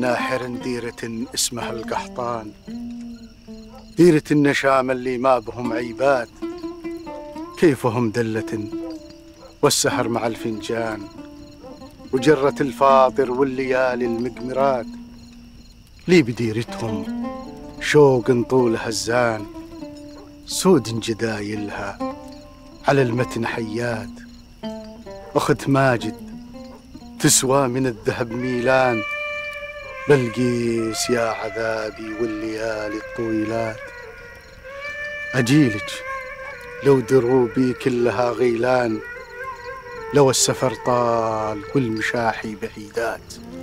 ناحر ديرة اسمها القحطان، ديرة النشام اللي ما بهم عيبات، كيفهم دلة والسهر مع الفنجان وجرة الفاطر والليالي المقمرات. لي بديرتهم شوق طول هزان، سود جدايلها على المتن حيات. أخت ماجد تسوى من الذهب ميلان، بلقيس يا عذابي والليالي الطويلات. أجيلك لو دروبي كلها غيلان، لو السفر طال والمشاحي بعيدات.